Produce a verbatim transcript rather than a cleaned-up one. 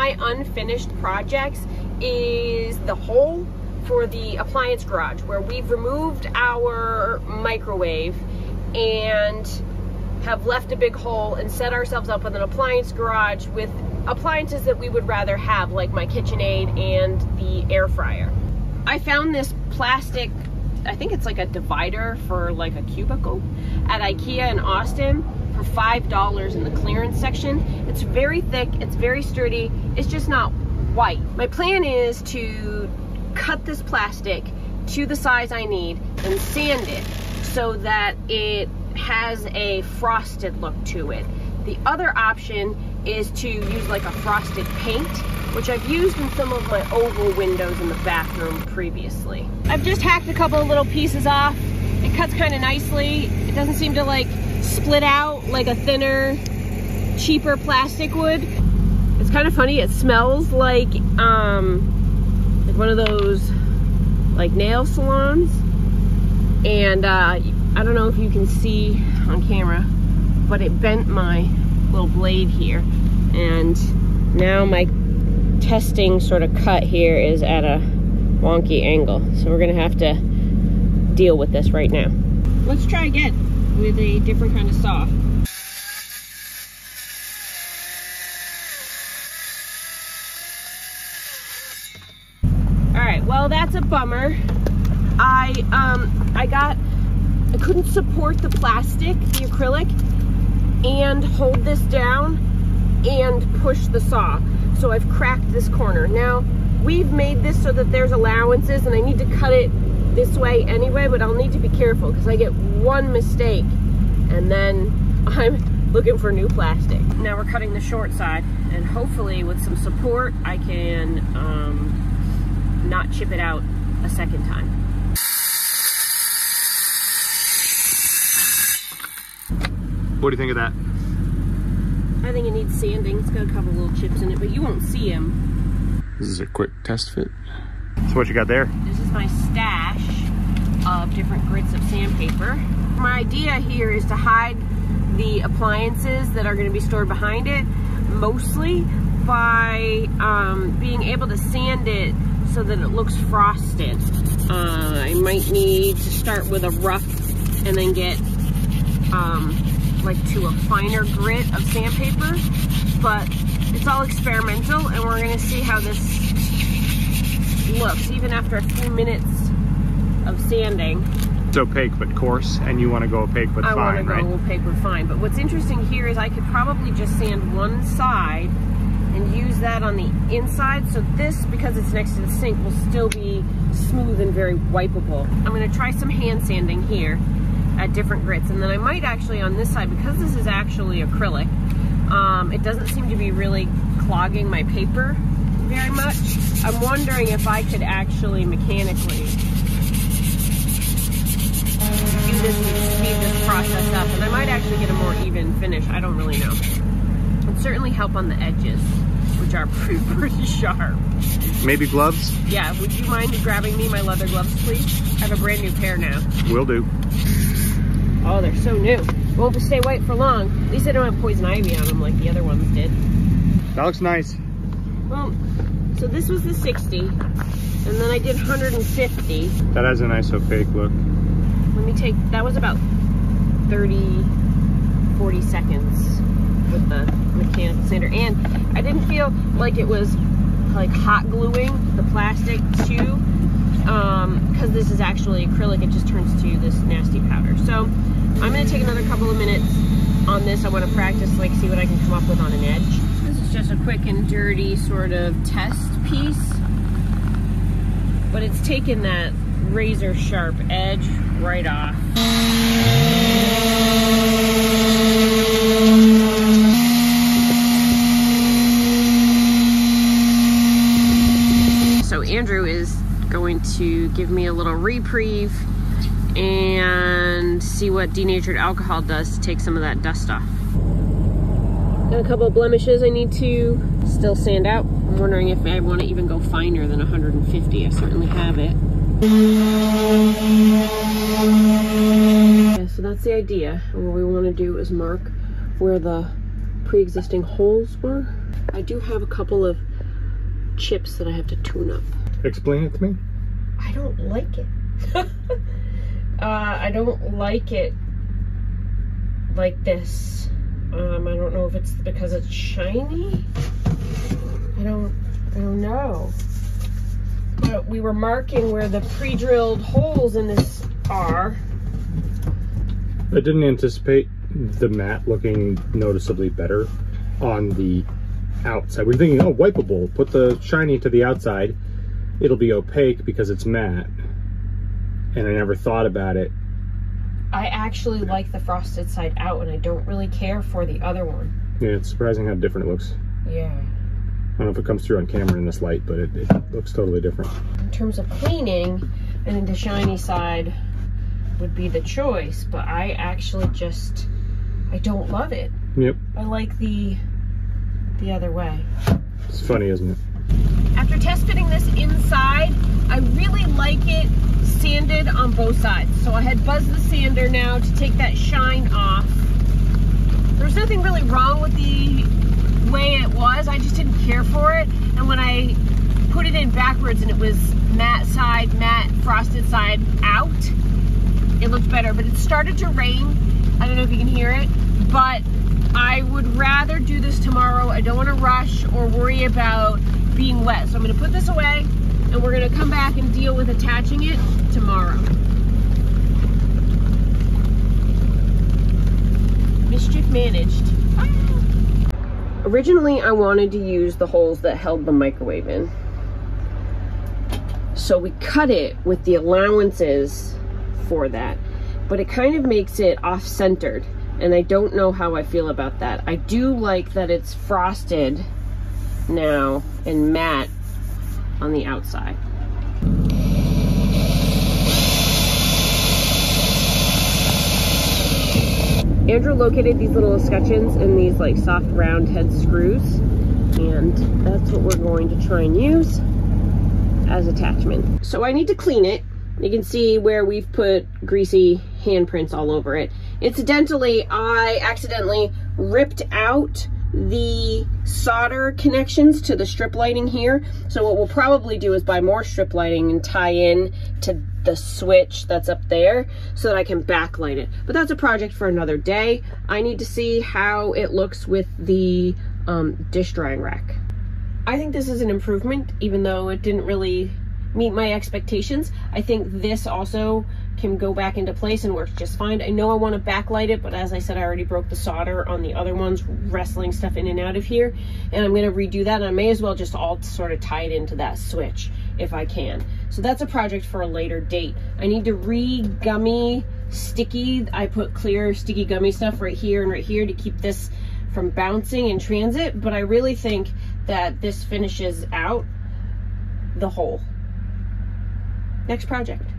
my unfinished projects is the hole for the appliance garage, where we've removed our microwave and have left a big hole and set ourselves up with an appliance garage with appliances that we would rather have, like my KitchenAid and the air fryer. I found this plastic, I think it's like a divider for like a cubicle, at IKEA in Austin for five dollars in the clearance section. It's very thick, it's very sturdy, it's just not white. My plan is to cut this plastic to the size I need and sand it so that it has a frosted look to it. The other option is to use like a frosted paint, which I've used in some of my oval windows in the bathroom previously. I've just hacked a couple of little pieces off. It cuts kind of nicely. It doesn't seem to like split out like a thinner, cheaper plastic would. It's kind of funny, it smells like um, like one of those like nail salons. And uh, I don't know if you can see on camera, but it bent my little blade here, and now my testing sort of cut here is at a wonky angle, so we're gonna have to deal with this right now. Let's try again with a different kind of saw. All right, well, that's a bummer. I um I got I couldn't support the plastic, the acrylic, and hold this down and push the saw. So I've cracked this corner. Now, we've made this so that there's allowances, and I need to cut it this way anyway, but I'll need to be careful because I get one mistake and then I'm looking for new plastic. Now we're cutting the short side, and hopefully with some support I can um, not chip it out a second time. What do you think of that? I think it needs sanding. It's got a couple little chips in it, but you won't see them. This is a quick test fit. So what you got there? This is my stash of different grits of sandpaper. My idea here is to hide the appliances that are going to be stored behind it, mostly by um, being able to sand it so that it looks frosted. Uh, I might need to start with a rough and then get um, like to a finer grit of sandpaper, but it's all experimental and we're gonna see how this looks even after a few minutes of sanding. It's opaque but coarse, and you want to go opaque but I fine, right? I want to go opaque but fine, but what's interesting here is I could probably just sand one side and use that on the inside, so this, because it's next to the sink, will still be smooth and very wipeable. I'm gonna try some hand sanding here at different grits, and then I might actually on this side, because this is actually acrylic, um, it doesn't seem to be really clogging my paper very much. I'm wondering if I could actually mechanically do this to speed this process up, and I might actually get a more even finish. I don't really know. It would certainly help on the edges, which are pretty, pretty sharp. Maybe gloves? Yeah, would you mind grabbing me my leather gloves, please? I have a brand new pair now. Will do. Oh, they're so new. Won't stay white for long. At least I don't have poison ivy on them like the other ones did. That looks nice. Well, so this was the sixty, and then I did one hundred fifty. That has a nice opaque look. Let me take, that was about thirty, forty seconds with the mechanical sander. And I didn't feel like it was like hot gluing the plastic to, um, because this is actually acrylic, it just turns to this nasty powder. So I'm going to take another couple of minutes on this. I want to practice, like, see what I can come up with on an edge. This is just a quick and dirty sort of test piece, but it's taken that razor sharp edge right off. So Andrew is going to give me a little reprieve and see what denatured alcohol does to take some of that dust off. Got a couple of blemishes I need to still sand out. I'm wondering if I want to even go finer than one hundred fifty. I certainly have it. Yeah, so that's the idea. And what we want to do is mark where the pre-existing holes were. I do have a couple of chips that I have to tune up. Explain it to me. I don't like it. uh, I don't like it like this. Um, I don't know if it's because it's shiny. I don't, I don't know. But we were marking where the pre-drilled holes in this are. I didn't anticipate the mat looking noticeably better on the outside. We're thinking, oh, wipeable. Put the shiny to the outside. It'll be opaque because it's matte. And I never thought about it. I actually like the frosted side out, and I don't really care for the other one. Yeah, it's surprising how different it looks. Yeah. I don't know if it comes through on camera in this light, but it, it looks totally different. In terms of cleaning, I think the shiny side would be the choice, but I actually just, I don't love it. Yep. I like the, the other way. It's funny, isn't it? After test fitting this inside, I really like it sanded on both sides. So I had buzzed the sander now to take that shine off. There's nothing really wrong with the way it was. I just didn't care for it. And when I put it in backwards and it was matte side, matte frosted side out, it looked better. But it started to rain. I don't know if you can hear it, but I would rather do this tomorrow. I don't want to rush or worry about being wet. So I'm going to put this away and we're going to come back and deal with attaching it tomorrow. Mischief managed. Ah. Originally, I wanted to use the holes that held the microwave in. So we cut it with the allowances for that, but it kind of makes it off-centered. And I don't know how I feel about that. I do like that it's frosted now and matte on the outside. Andrew located these little escutcheons in these like soft round head screws, and that's what we're going to try and use as attachment. So I need to clean it. You can see where we've put greasy handprints all over it. Incidentally, I accidentally ripped out the solder connections to the strip lighting here. So what we'll probably do is buy more strip lighting and tie in to the switch that's up there so that I can backlight it. But that's a project for another day. I need to see how it looks with the um, dish drying rack. I think this is an improvement, even though it didn't really meet my expectations. I think this also can go back into place and works just fine. I know I want to backlight it, but as I said, I already broke the solder on the other ones, wrestling stuff in and out of here, and I'm going to redo that, and I may as well just all sort of tie it into that switch if I can. So that's a project for a later date. I need to re-gummy sticky. I put clear sticky gummy stuff right here and right here to keep this from bouncing in transit, but I really think that this finishes out the hole. Next project.